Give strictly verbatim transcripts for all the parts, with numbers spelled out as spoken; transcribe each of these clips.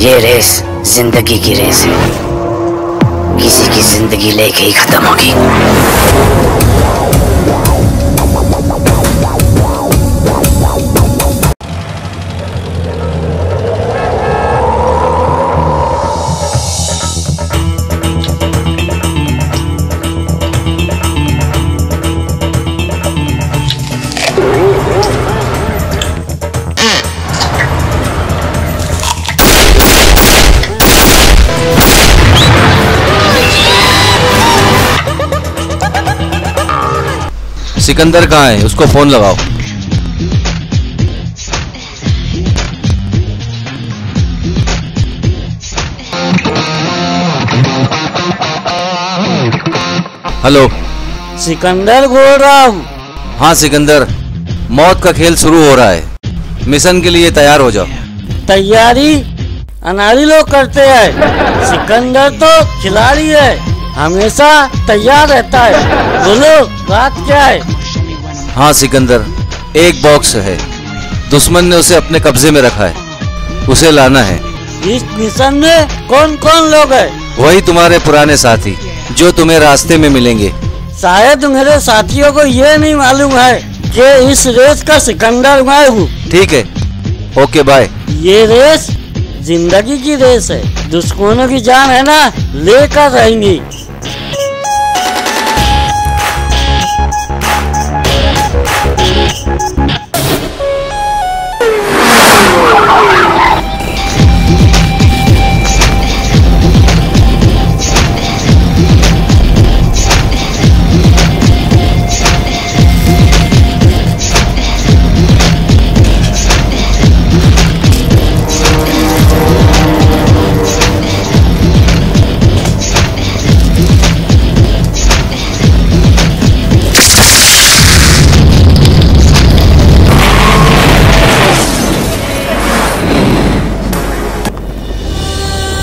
ये रेस जिंदगी की रेस है, किसी की जिंदगी लेके ही खत्म होगी। सिकंदर कहाँ है? उसको फोन लगाओ। हेलो, सिकंदर बोल रहा हूँ। हाँ सिकंदर, मौत का खेल शुरू हो रहा है, मिशन के लिए तैयार हो जाओ। तैयारी अनाड़ी लोग करते हैं, सिकंदर तो खिलाड़ी है, हमेशा तैयार रहता है। बोलो बात क्या है? हाँ सिकंदर, एक बॉक्स है, दुश्मन ने उसे अपने कब्जे में रखा है, उसे लाना है। इस मिशन में कौन कौन लोग हैं? वही तुम्हारे पुराने साथी जो तुम्हें रास्ते में मिलेंगे। शायद तुम्हारे साथियों को ये नहीं मालूम है कि इस रेस का सिकंदर मैं हूँ। ठीक है, ओके बाय। ये रेस जिंदगी की रेस है, दुश्मनों की जान है ना लेकर रहेंगी।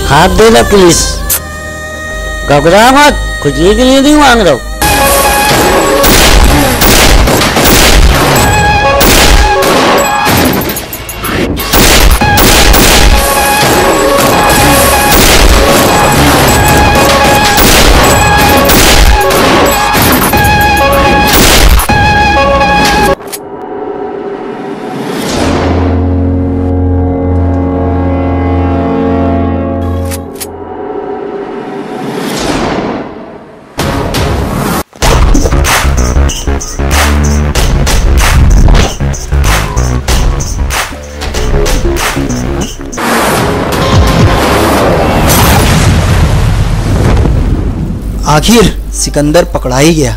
हाथ देना प्लीज, घबरा मत, खुजली के लिए नहीं मांग रहा हूँ। आखिर सिकंदर पकड़ा ही गया।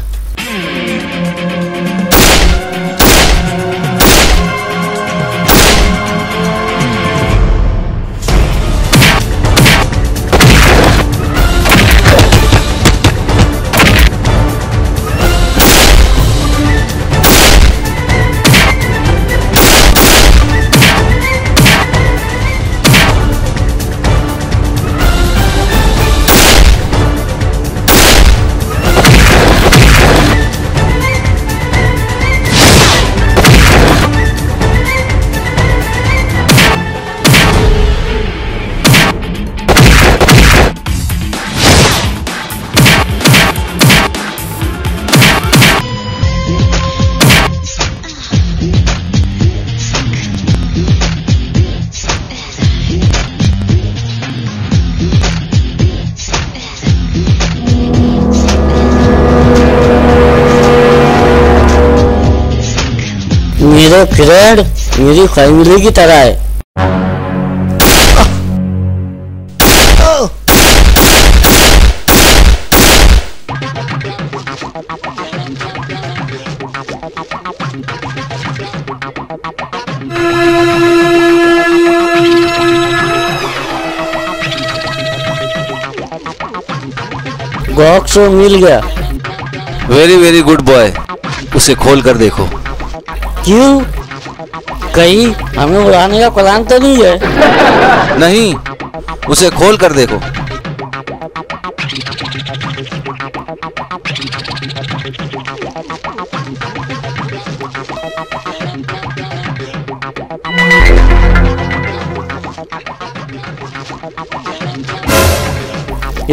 मेरे फ्रेंड मेरी फैमिली की तरह है। बॉक्स मिल गया। वेरी वेरी गुड बॉय, उसे खोल कर देखो। क्यों, कहीं हमें उड़ाने का प्लान तो नहीं है? नहीं, उसे खोल कर देखो।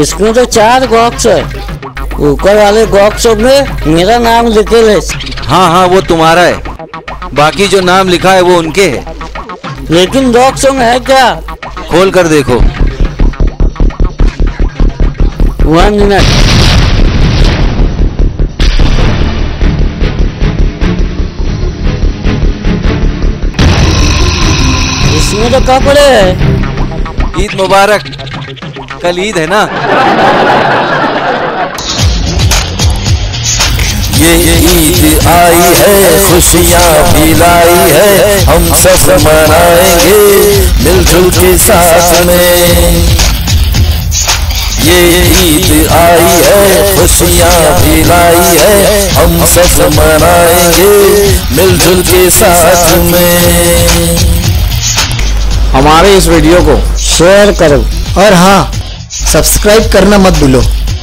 इसमें तो चार गॉक्स है, ऊपर वाले गॉक्स में मेरा नाम लिखे ले। हाँ हाँ वो तुम्हारा है, बाकी जो नाम लिखा है वो उनके है। लेकिन गॉक्स है क्या? खोल कर देखो। One minute. इसमें तो कपड़े है। ईद मुबारक, कल ईद है ना। ये ईद आई है, खुशियाँ मिलाई है, हम सब मनाएंगे मिलजुल के साथ में। ये ईद आई है, खुशियाँ मिलाई है, हम सब मनाएंगे मिलजुल के साथ में। हमारे इस वीडियो को शेयर करो और हाँ, सब्सक्राइब करना मत भूलो।